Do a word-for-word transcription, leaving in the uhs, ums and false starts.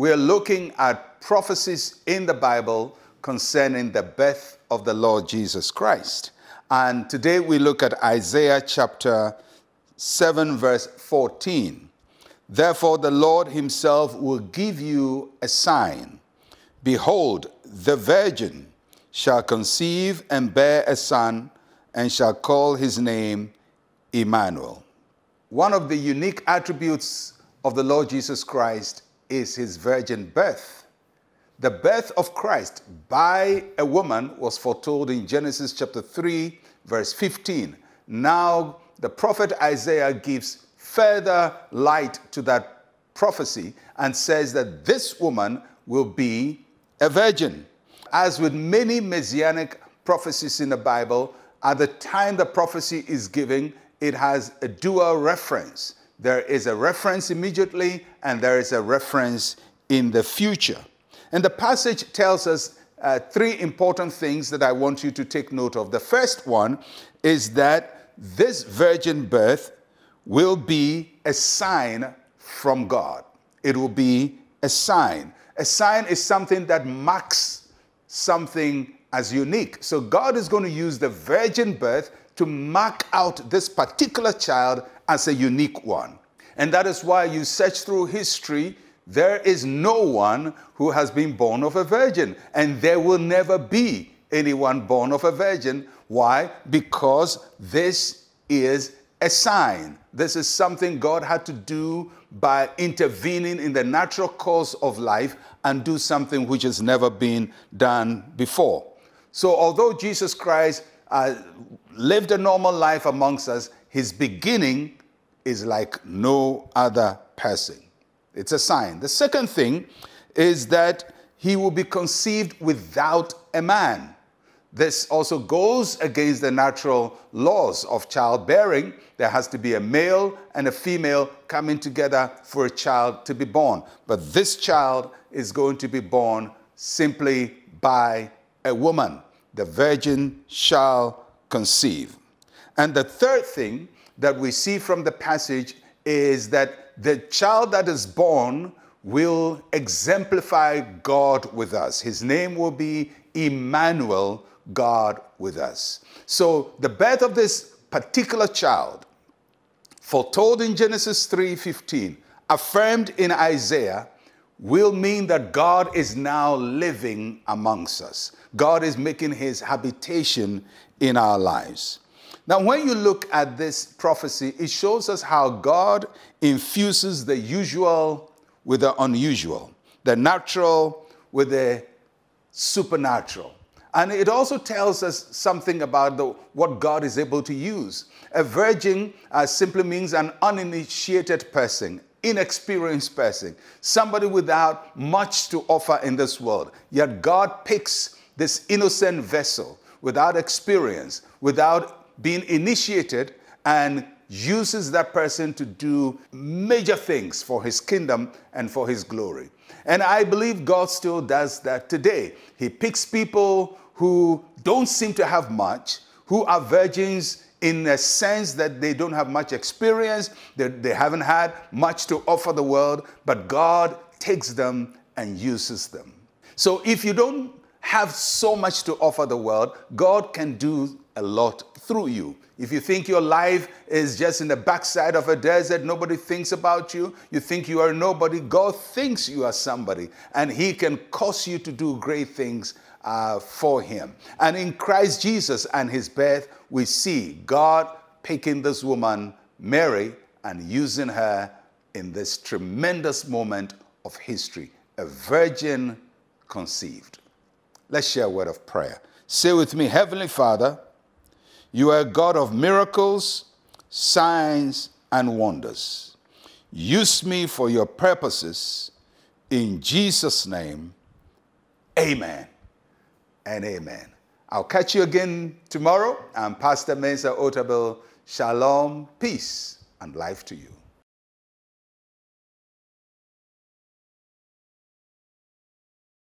we are looking at prophecies in the Bible concerning the birth of the Lord Jesus Christ. And today we look at Isaiah chapter seven, verse fourteen. Therefore the Lord himself will give you a sign. Behold, the virgin shall conceive and bear a son, and shall call his name Emmanuel. One of the unique attributes of the Lord Jesus Christ is his virgin birth. The birth of Christ by a woman was foretold in Genesis chapter three, verse fifteen. Now the prophet Isaiah gives further light to that prophecy and says that this woman will be a virgin. As with many messianic prophecies in the Bible, at the time the prophecy is given, it has a dual reference. There is a reference immediately, and there is a reference in the future. And the passage tells us uh, three important things that I want you to take note of. The first one is that this virgin birth will be a sign from God. It will be a sign. A sign is something that marks something as unique. So God is going to use the virgin birth to mark out this particular child as a unique one. And that is why you search through history, there is no one who has been born of a virgin, and there will never be anyone born of a virgin. Why? Because this is a sign. This is something God had to do by intervening in the natural course of life and do something which has never been done before. So although Jesus Christ uh, lived a normal life amongst us, his beginning is like no other person. It's a sign. The second thing is that he will be conceived without a man. This also goes against the natural laws of childbearing. There has to be a male and a female coming together for a child to be born. But this child is going to be born simply by a woman. The virgin shall conceive. And the third thing that we see from the passage is that the child that is born will exemplify God with us. His name will be Emmanuel, God with us. So the birth of this particular child, foretold in Genesis three fifteen, affirmed in Isaiah, will mean that God is now living amongst us. God is making his habitation in our lives. Now, when you look at this prophecy, it shows us how God infuses the usual with the unusual, the natural with the supernatural. And it also tells us something about the, what God is able to use. A virgin uh, simply means an uninitiated person, inexperienced person, somebody without much to offer in this world. Yet God picks this innocent vessel without experience, without being initiated, and uses that person to do major things for his kingdom and for his glory. And I believe God still does that today. He picks people who don't seem to have much, who are virgins in a sense that they don't have much experience, that they haven't had much to offer the world, but God takes them and uses them. So if you don't have so much to offer the world, God can do a lot through you. If you think your life is just in the backside of a desert, nobody thinks about you, you think you are nobody, God thinks you are somebody, and he can cause you to do great things uh, for him. And in Christ Jesus and his birth, we see God picking this woman, Mary, and using her in this tremendous moment of history, a virgin conceived. Let's share a word of prayer. Say with me, Heavenly Father, you are a God of miracles, signs, and wonders. Use me for your purposes. In Jesus' name, amen and amen. I'll catch you again tomorrow. I'm Pastor Mensa Otabil. Shalom, peace, and life to you.